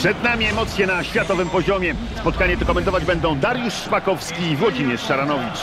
Przed nami emocje na światowym poziomie. Spotkanie to komentować będą Dariusz Szpakowski i Włodzimierz Szaranowicz.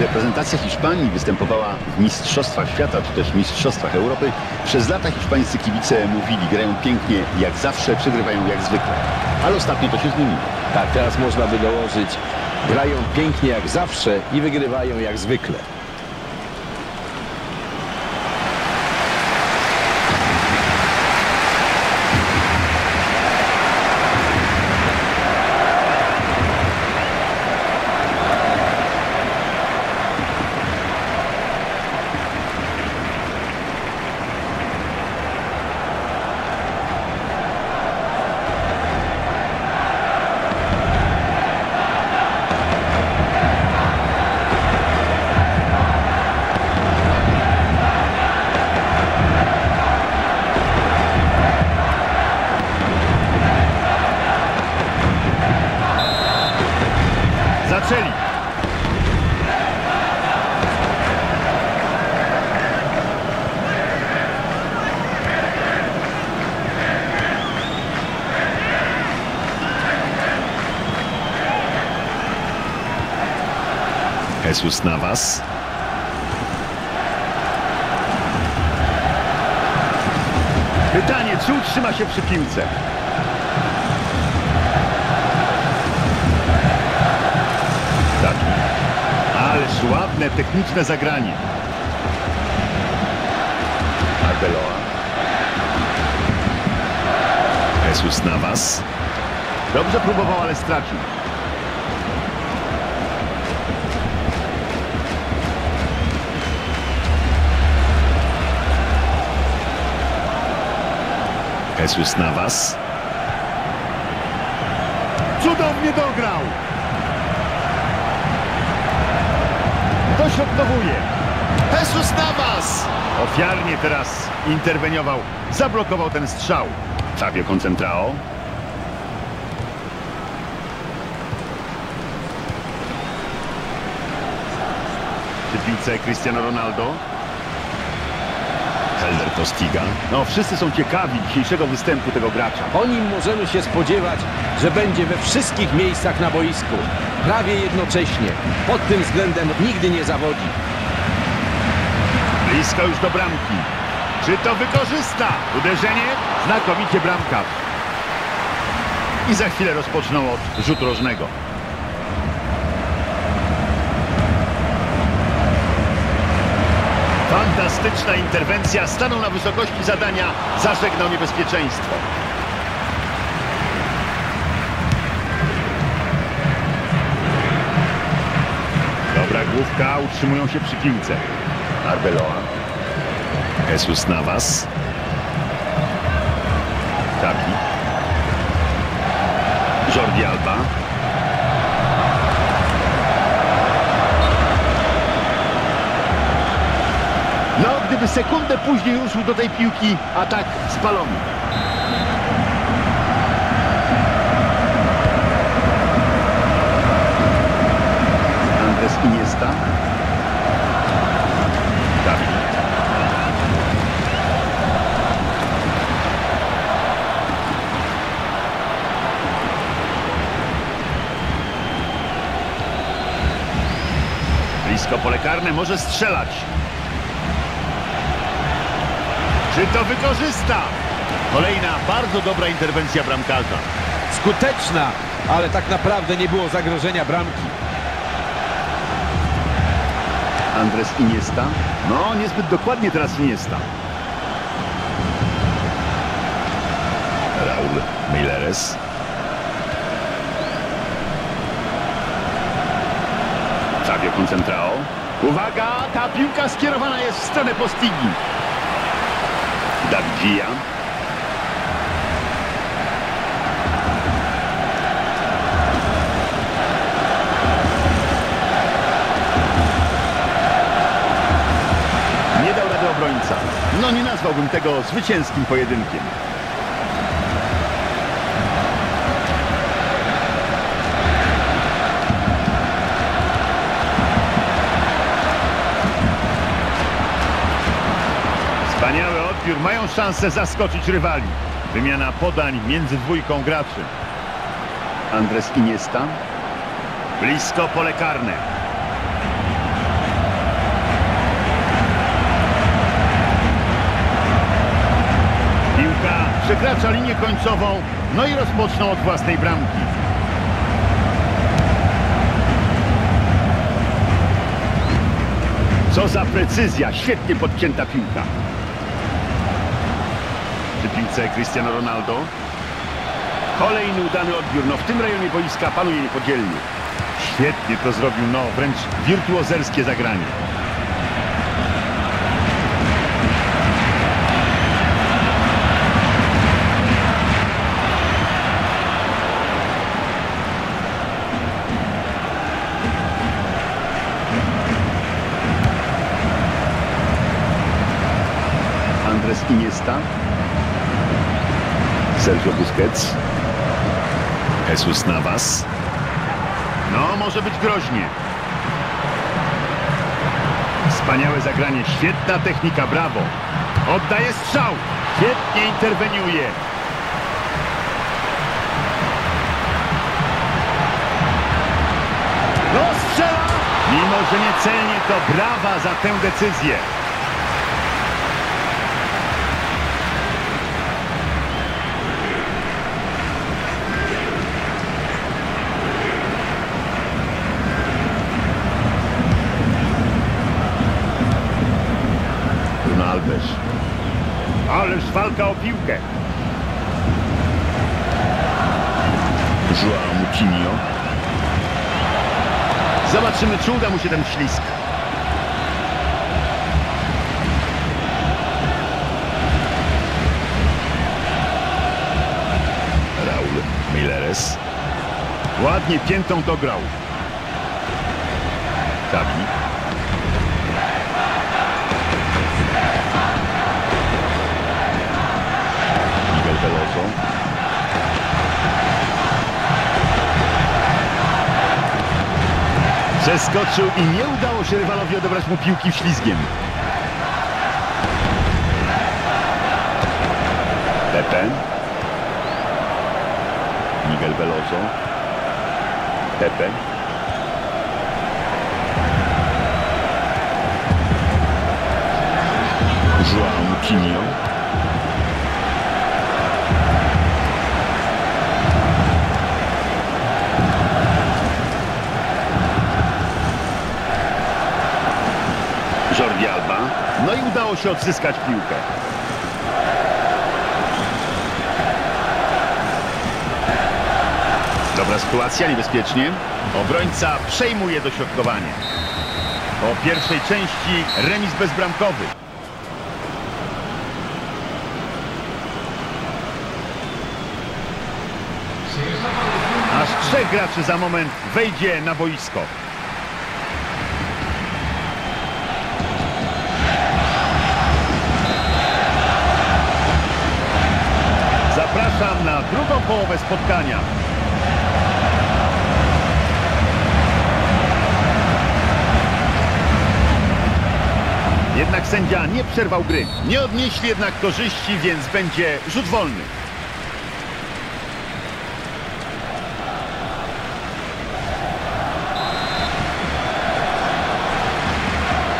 Reprezentacja Hiszpanii występowała w mistrzostwach świata, czy też mistrzostwach Europy. Przez lata hiszpańscy kibice mówili, grają pięknie, jak zawsze, przegrywają jak zwykle. Ale ostatnio to się zmieniło. Tak, teraz można by dołożyć, grają pięknie jak zawsze i wygrywają jak zwykle. Jesús Navas. Pytanie, czy utrzyma się przy piłce? Tak. Ależ ładne, techniczne zagranie. Arbeloa. Jesús Navas. Dobrze próbował, ale stracił. Jesús Navas. Cudownie dograł. Dośrodkowuje. Jesús Navas. Ofiarnie teraz interweniował. Zablokował ten strzał. Xavi Conceicao. W piłce Cristiano Ronaldo. Helder Postiga. No, wszyscy są ciekawi dzisiejszego występu tego gracza. O nim możemy się spodziewać, że będzie we wszystkich miejscach na boisku. Prawie jednocześnie. Pod tym względem nigdy nie zawodzi. Blisko już do bramki. Czy to wykorzysta? Uderzenie? Znakomicie bramka. I za chwilę rozpoczną od rzutu rożnego. Fantastyczna interwencja, stanął na wysokości zadania, zażegnał niebezpieczeństwo. Dobra główka, utrzymują się przy piłce. Arbeloa. Jesús Navas. David. Jordi Alba. No, gdyby sekundę później ruszył do tej piłki, atak spalony. Andres Iniesta. David. Blisko pole karne, może strzelać. Czy to wykorzysta? Kolejna bardzo dobra interwencja bramkarza. Skuteczna, ale tak naprawdę nie było zagrożenia bramki. Andres Iniesta. No, niezbyt dokładnie teraz Iniesta. Raúl Meireles. Xavi Conceicao. Uwaga, ta piłka skierowana jest w stronę Postigi. Davidia. Nie dał rady obrońca. No nie nazwałbym tego zwycięskim pojedynkiem. Wspaniały odbiór, mają szansę zaskoczyć rywali. Wymiana podań między dwójką graczy. Andres Iniesta. Blisko pole karne. Piłka przekracza linię końcową, no i rozpoczną od własnej bramki. Co za precyzja, świetnie podcięta piłka. Piłce Cristiano Ronaldo. Kolejny udany odbiór. No w tym rejonie boiska panuje niepodzielnie. Świetnie to zrobił, no wręcz wirtuozerskie zagranie. Andres Iniesta. Sergio Busquets. Jesús Navas. No, może być groźnie. Wspaniałe zagranie, świetna technika, brawo. Oddaje strzał, świetnie interweniuje. No, strzela! Mimo że niecelnie, to brawa za tę decyzję. Ależ walka o piłkę. João Moutinho. Zobaczymy, czy uda mu się ten ślisk. Raúl Meireles. Ładnie piętą dograł. David. Veloso. Przeskoczył i nie udało się rywalowi odebrać mu piłki ślizgiem. Pepe. Miguel Veloso. Pepe. João Quinho. Jordi Alba. No i udało się odzyskać piłkę. Dobra sytuacja, niebezpiecznie. Obrońca przejmuje dośrodkowanie. Po pierwszej części remis bezbramkowy. Aż 3 graczy za moment wejdzie na boisko. Zapraszam na drugą połowę spotkania. Jednak sędzia nie przerwał gry. Nie odnieśli jednak korzyści, więc będzie rzut wolny.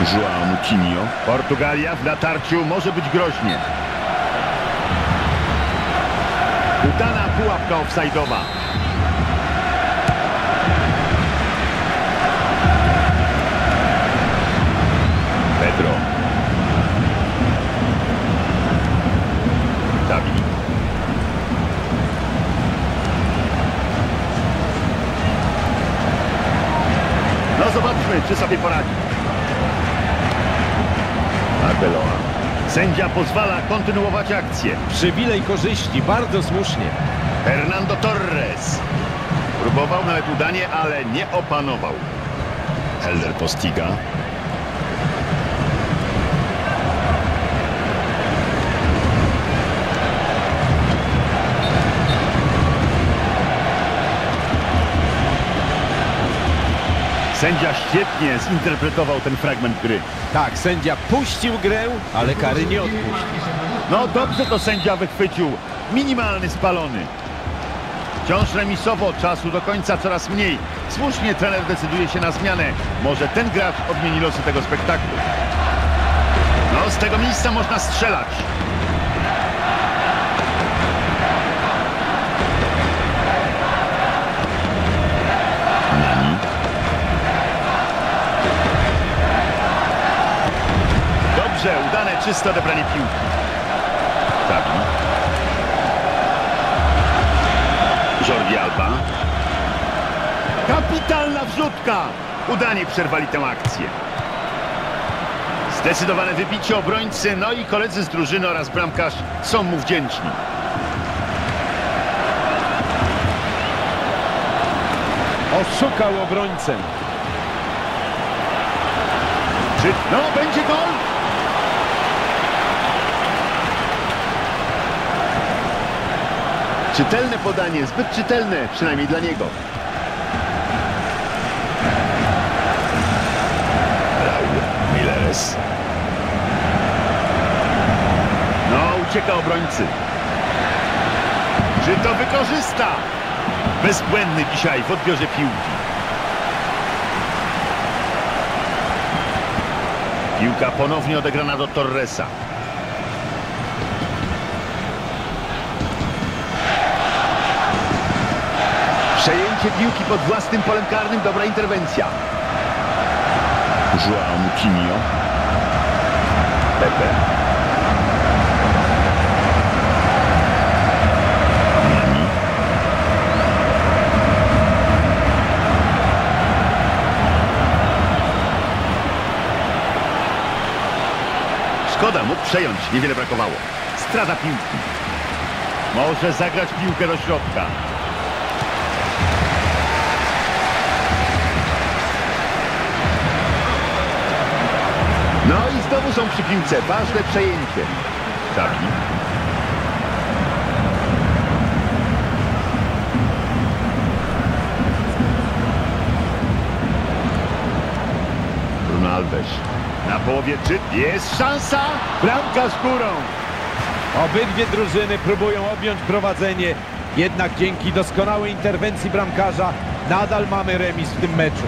João Moutinho. Portugalia w natarciu może być groźnie. Udana pułapka ofsajdowa. Pedro. David. sobie poradzi. Arbeloa. Sędzia pozwala kontynuować akcję. Przywilej korzyści, bardzo słusznie. Fernando Torres. Próbował nawet udanie, ale nie opanował. Helder Postiga. Sędzia świetnie zinterpretował ten fragment gry. Tak, sędzia puścił grę, ale kary nie odpuścił. No dobrze to sędzia wychwycił. Minimalny spalony. Wciąż remisowo, czasu do końca coraz mniej. Słusznie trener decyduje się na zmianę. Może ten gracz odmieni losy tego spektaklu. No, z tego miejsca można strzelać. Dobrze, udane, czyste odebranie piłki. David. Jordi Alba. Kapitalna wrzutka. Udanie przerwali tę akcję. Zdecydowane wybicie obrońcy, no i koledzy z drużyny oraz bramkarz są mu wdzięczni. Oszukał obrońcę. Czy... No, będzie gol! Czytelne podanie, zbyt czytelne, przynajmniej dla niego. Raúl Meireles. No, ucieka obrońcy. Czy to wykorzysta? Bezbłędny dzisiaj w odbiorze piłki. Piłka ponownie odegrana do Torresa. Przejęcie piłki pod własnym polem karnym, dobra interwencja. João Moutinho. Pepe. Nani. Szkoda, mógł przejąć, niewiele brakowało. Strata piłki. Może zagrać piłkę do środka. No i znowu są przy piłce. Ważne przejęcie. Xavi. Bruno Alves. Na połowie czy jest szansa? Bramka z górą. Obydwie drużyny próbują objąć prowadzenie. Jednak dzięki doskonałej interwencji bramkarza nadal mamy remis w tym meczu.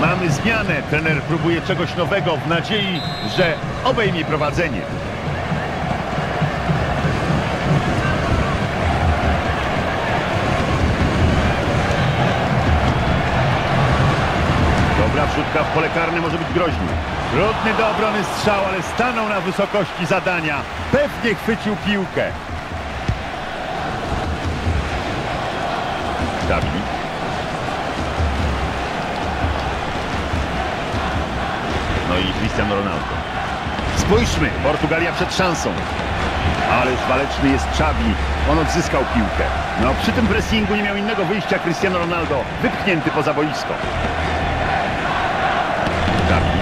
Mamy zmianę. Trener próbuje czegoś nowego w nadziei, że obejmie prowadzenie. Dobra wrzutka w pole karne może być groźny. Trudny do obrony strzał, ale stanął na wysokości zadania. Pewnie chwycił piłkę. David. No i Cristiano Ronaldo. Spójrzmy, Portugalia przed szansą. Ależ waleczny jest Xavi. On odzyskał piłkę. No przy tym pressingu nie miał innego wyjścia Cristiano Ronaldo. Wypchnięty poza boisko. Xavi.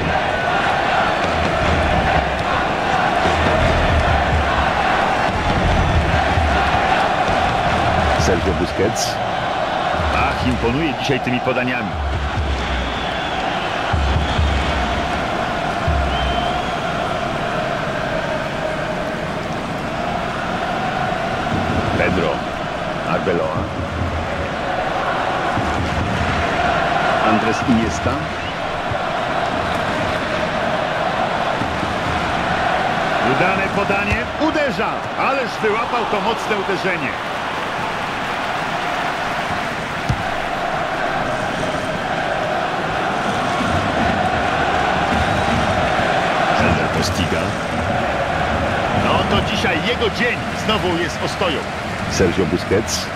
Sergio Busquets. Ach, imponuje dzisiaj tymi podaniami. Pedro, Arbeloa, Andres Iniesta, udane podanie, uderza, ależ wyłapał to mocne uderzenie. Zender Postiga. No to dzisiaj jego dzień, znowu jest ostoją. Sergio Busquets.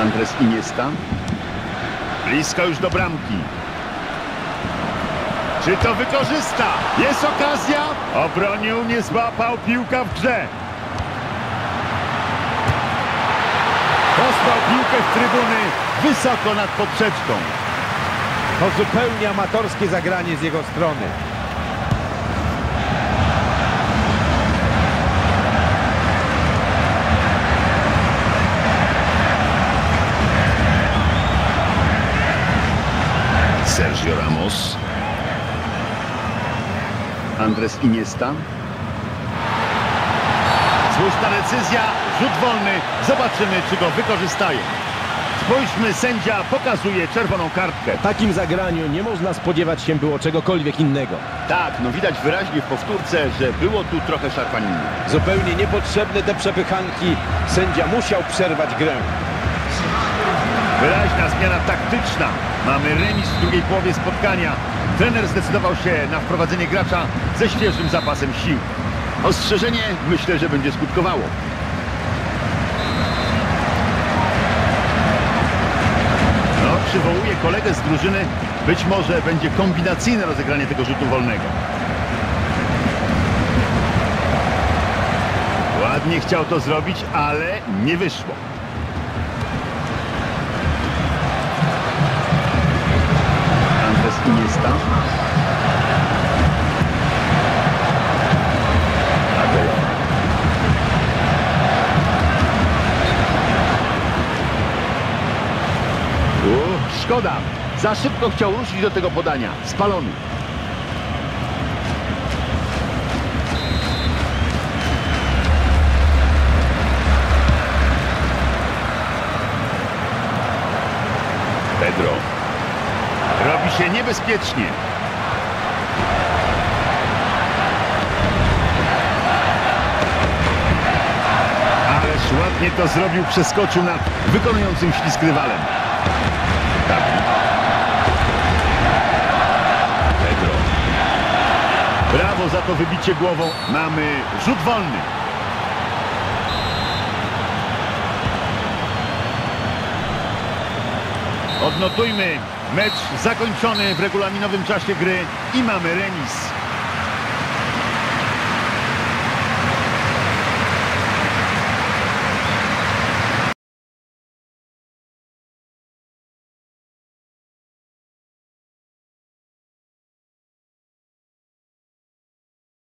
Andres Iniesta. Blisko już do bramki. Czy to wykorzysta? Jest okazja. Obronił, nie złapał, piłka w grze. Dostał piłkę w trybuny wysoko nad poprzeczką. To zupełnie amatorskie zagranie z jego strony. Sergio Ramos. Andres Iniesta. Słuszna decyzja, rzut wolny. Zobaczymy, czy go wykorzystają. Spójrzmy, sędzia pokazuje czerwoną kartkę. W takim zagraniu nie można spodziewać się było czegokolwiek innego. Tak, no widać wyraźnie w powtórce, że było tu trochę szarpaniny. Zupełnie niepotrzebne te przepychanki. Sędzia musiał przerwać grę. Wyraźna zmiana taktyczna. Mamy remis w drugiej połowie spotkania. Trener zdecydował się na wprowadzenie gracza ze świeżym zapasem sił. Ostrzeżenie myślę, że będzie skutkowało. No, przywołuje kolegę z drużyny. Być może będzie kombinacyjne rozegranie tego rzutu wolnego. Ładnie chciał to zrobić, ale nie wyszło. Andres Iniesta. Szkoda, za szybko chciał ruszyć do tego podania. Spalony. Pedro. Robi się niebezpiecznie. Ależ ładnie to zrobił, przeskoczył nad wykonującym ślizg rywalem. Pedro. Brawo za to wybicie głową. Mamy rzut wolny. Odnotujmy, mecz zakończony w regulaminowym czasie gry i mamy remis.